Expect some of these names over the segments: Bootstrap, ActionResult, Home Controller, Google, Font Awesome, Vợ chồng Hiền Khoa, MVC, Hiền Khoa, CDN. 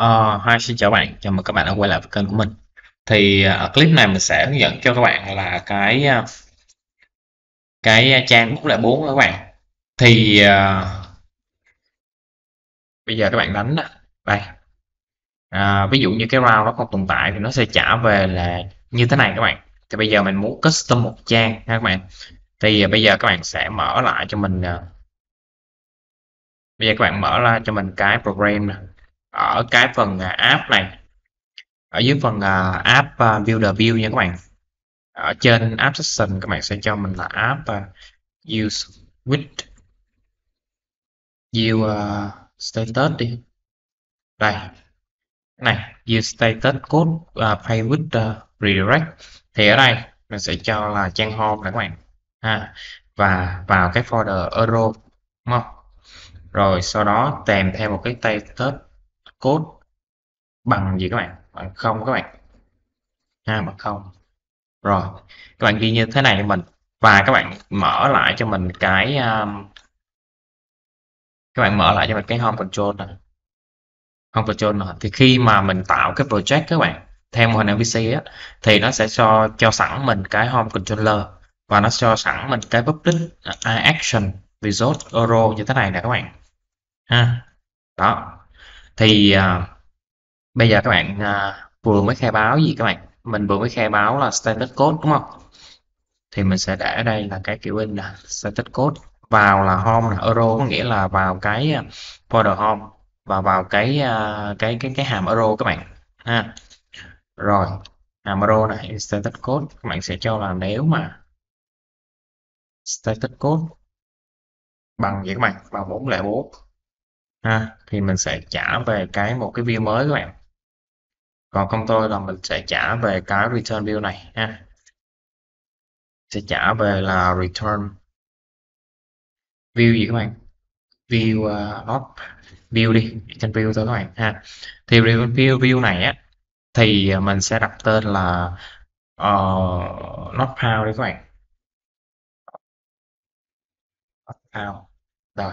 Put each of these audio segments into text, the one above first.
Hi, xin chào bạn, chào mừng các bạn đã quay lại với kênh của mình. Thì ở clip này mình sẽ hướng dẫn cho các bạn là cái trang bút lẻ 4 các bạn. Thì bây giờ các bạn đánh đây, ví dụ như cái round nó còn tồn tại thì nó sẽ trả về là như thế này các bạn. Thì bây giờ mình muốn custom một trang ha các bạn. Thì bây giờ các bạn sẽ mở lại cho mình, bây giờ các bạn mở ra cho mình cái program này. Ở cái phần app này, ở dưới phần app builder view nha các bạn. Ở trên app section các bạn sẽ cho mình là app use with view status đi. Đây cái này view status code pay with redirect. Thì ở đây mình sẽ cho là trang home này các bạn ha, và vào cái folder euro đúng không? Rồi sau đó kèm theo một cái status code bằng gì các bạn, bằng không các bạn ha, bằng không. Rồi các bạn ghi như thế này cho mình, và các bạn mở lại cho mình cái Home Control này. Thì khi mà mình tạo cái project các bạn theo mô hình MVC á, thì nó sẽ cho sẵn mình cái Home Controller và nó cho sẵn mình cái public ActionResult euro như thế này nè các bạn ha. Đó thì bây giờ các bạn vừa mới khai báo gì các bạn, mình vừa mới khai báo là status code đúng không? Thì mình sẽ để ở đây là cái kiểu in là status code, vào là home là euro, có nghĩa là vào cái folder home và vào cái hàm euro các bạn ha. Rồi hàm euro này status code các bạn sẽ cho là nếu mà status code bằng vậy các bạn, bằng 404 ha, thì mình sẽ trả về một cái view mới các bạn. Còn công tôi là mình sẽ trả về cái return view này ha, sẽ trả về là return view gì các bạn, view not view đi, return view thôi các bạn ha. Thì view này á thì mình sẽ đặt tên là not found đi các bạn, not found rồi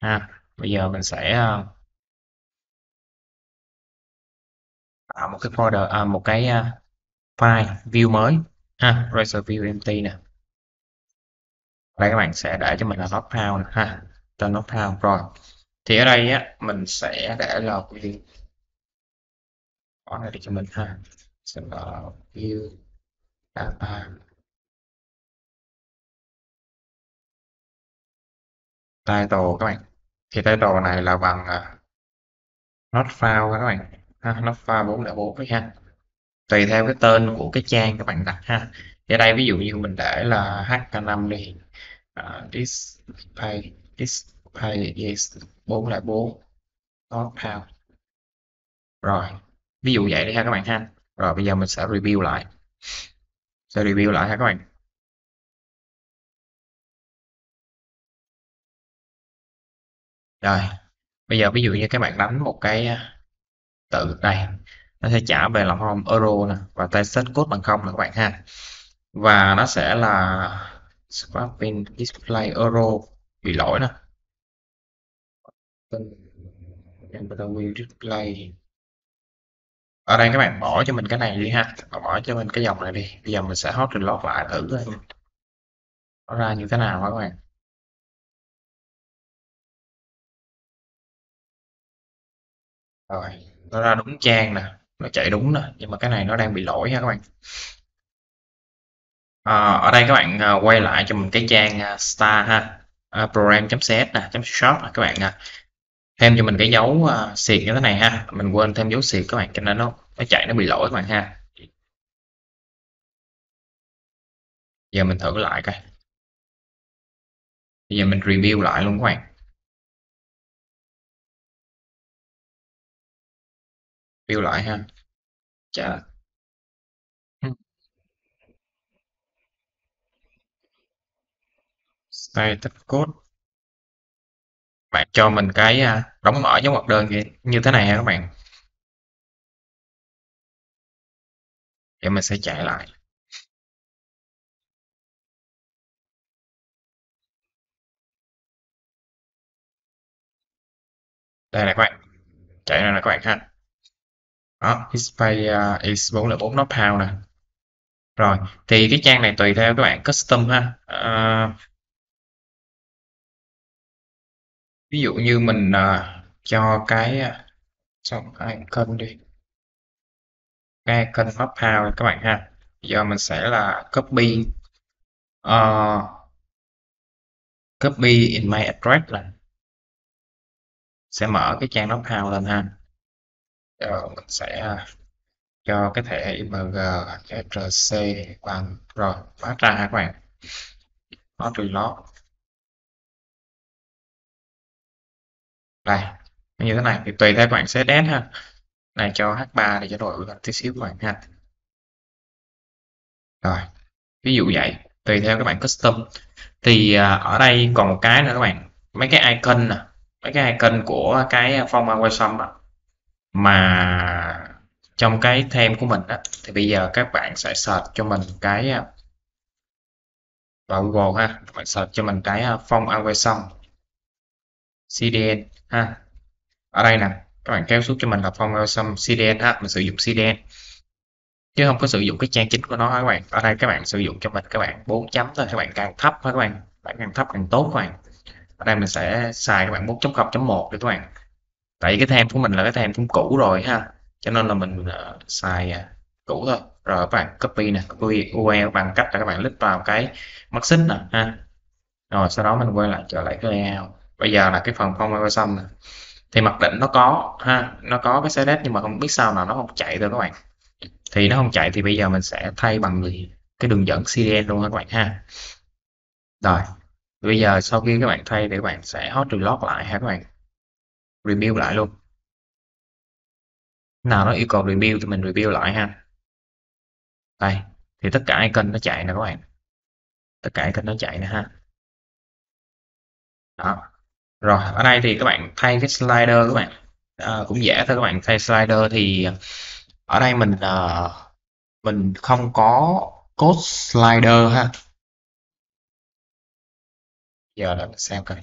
ha. Bây giờ mình sẽ tạo một cái folder, một cái file view mới ha, register view empty nè. Đây các bạn sẽ để cho mình là not found ha, tên not found. Rồi thì ở đây á mình sẽ để là bỏ này đi cho mình ha, sẽ là view data. Title các bạn, thì title này là bằng not found các bạn ha, not found 404 ha, tùy theo cái tên của cái trang các bạn đặt ha. Thì ở đây ví dụ như mình để là HK5 đi, display yes 404 not found. Rồi ví dụ vậy đi ha các bạn ha. Rồi bây giờ mình sẽ review lại, ha các bạn. Rồi bây giờ ví dụ như các bạn đánh một cái tự đây, nó sẽ trả về là home euro nè và status code bằng không là các bạn ha, và nó sẽ là swapping display euro bị lỗi nè, display. Ở đây các bạn bỏ cho mình cái này đi ha, bỏ cho mình cái dòng này đi. Bây giờ mình sẽ hot reload lại thử nó ra như thế nào hả các bạn. Rồi nó ra đúng trang nè, nó chạy đúng nè, nhưng mà cái này nó đang bị lỗi ha các bạn. Ở đây các bạn quay lại cho mình cái trang star ha, program.cs nè, .shop các bạn thêm cho mình cái dấu xịt như thế này ha, mình quên thêm dấu xịt các bạn, cho nên nó chạy nó bị lỗi các bạn ha. Giờ mình thử lại coi, bây giờ mình review lại luôn các bạn. View lại ha, chả status code bạn cho mình cái đóng mở dấu ngoặc đơn như thế này ha các bạn. Để mình sẽ chạy lại, đây này các bạn. chạy ra là các bạn ha. Đó, Hispania X4 là 4 nốt hào nè. Rồi, thì cái trang này tùy theo các bạn custom ha. Ví dụ như mình cho cái trong icon đi. Cái icon nốt hào các bạn ha. Giờ mình sẽ là copy copy in my address là sẽ mở cái trang nốt hào lên ha. Giờ mình sẽ cho cái thẻ img ctrc bằng rồi phát ra ha các bạn. Nó reload đây như thế này thì tùy theo các bạn sẽ đến ha. Này cho h3 để cho đổi gần tí xíu các bạn ha. Rồi ví dụ vậy, tùy theo các bạn custom. Thì ở đây còn một cái nữa các bạn, mấy cái icon nè, mấy cái icon của cái Font Awesome mà trong cái theme của mình đó, thì bây giờ các bạn sẽ search cho mình cái vào Google ha, các bạn search cho mình cái Font Awesome CDN ha. Ở đây nè các bạn kéo xuống cho mình là Font Awesome CDN ha, mình sử dụng CDN chứ không có sử dụng cái trang chính của nó các bạn. Ở đây các bạn sử dụng cho mình các bạn 4 chấm thôi, các bạn càng thấp các bạn, càng thấp càng tốt các bạn. Ở đây mình sẽ xài các bạn 4.0.1 để các bạn, tại vì cái theme của mình là cái theme cũng cũ rồi ha, cho nên là mình xài cũ thôi. Rồi các bạn copy nè, copy URL bằng cách là các bạn click vào cái mắt xích nè ha. Rồi sau đó mình quay lại trở lại cái layout. Bây giờ là cái phần Font Awesome nè, thì mặc định nó có ha, nó có cái select nhưng mà không biết sao nào nó không chạy được các bạn. Thì nó không chạy thì bây giờ mình sẽ thay bằng cái đường dẫn CDN luôn các bạn ha. Rồi bây giờ sau khi các bạn thay thì các bạn sẽ hot reload lại ha các bạn, rebuild lại luôn. Nào nó yêu cầu rebuild thì mình rebuild lại ha. Đây thì tất cả icon nó chạy nè các bạn, tất cả icon nó chạy nè ha. Đó. Rồi ở đây thì các bạn thay cái slider các bạn cũng dễ thôi các bạn. Thay slider thì ở đây mình không có code slider ha. Giờ là xem coi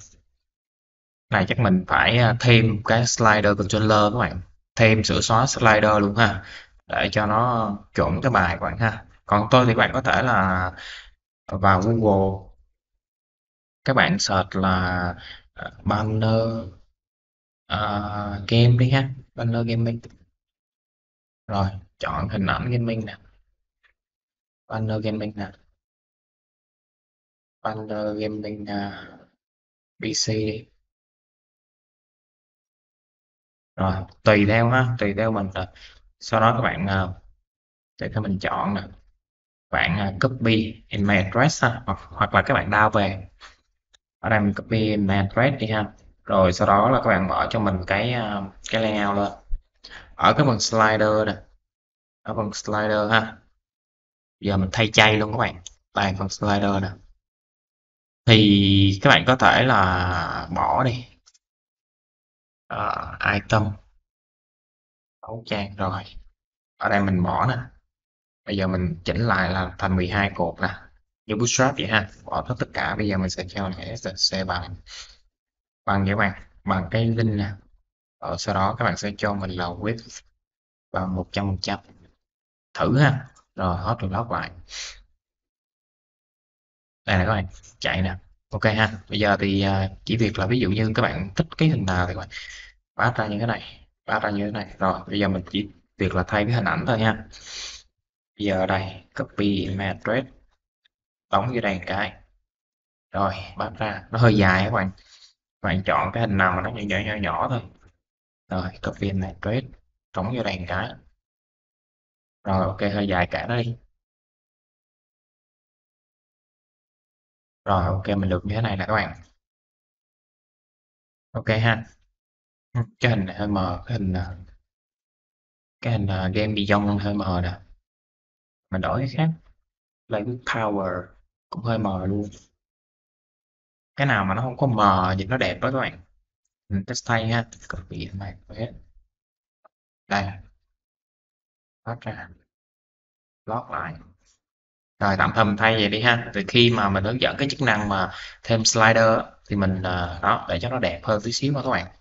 này, chắc mình phải thêm cái slider controller các bạn, thêm sửa xóa slider luôn ha, để cho nó chuẩn cái bài các bạn ha. Còn tôi thì các bạn có thể là vào Google các bạn search là banner game đi ha, banner gaming. Rồi chọn hình ảnh gaming nè, banner gaming nè, banner gaming PC đi. Rồi tùy theo ha, tùy theo mình. Sau đó các bạn để cho mình chọn nè, bạn copy in my address ha, hoặc là các bạn download về. Ở đây mình copy in my address đi ha. Rồi sau đó là các bạn mở cho mình cái layout lên. Ở cái phần slider nè, ở phần slider ha, giờ mình thay chay luôn các bạn. Tại phần slider nè thì các bạn có thể là bỏ đi item đấu trang. Rồi ở đây mình bỏ nè, bây giờ mình chỉnh lại là thành 12 cột nè, như Bootstrap vậy ha, bỏ hết tất cả. Bây giờ mình sẽ cho cái SC bằng các bạn, bằng cái link nè. Rồi sau đó các bạn sẽ cho mình là width bằng 100% thử ha. Rồi hot reload lại đây nè các bạn, chạy nè. Ok ha, bây giờ thì chỉ việc là ví dụ như các bạn thích cái hình nào thì các bạn phát ra như thế này, phát ra như thế này. Rồi bây giờ mình chỉ việc là thay cái hình ảnh thôi nha. Bây giờ đây copy matrix đóng vô đây cái, rồi phát ra nó hơi dài các bạn. Các bạn chọn cái hình nào mà nó nhỏ thôi. Rồi copy matrix đóng vô đây cái, rồi ok, hơi dài cả nó đi. Rồi ok, mình được như thế này nè các bạn. Ok ha, cái hình này hơi mờ, cái hình game Beyond hơi mờ nè, mình đổi cái khác. Lấy power cũng hơi mờ luôn. Cái nào mà nó không có mờ thì nó đẹp đó các bạn. Mình test tay ha, copy này hết đây, phát ra lót lại. Rồi tạm thời thay vậy đi ha. Từ khi mà mình hướng dẫn cái chức năng mà thêm slider thì mình đó để cho nó đẹp hơn tí xíu mà các bạn.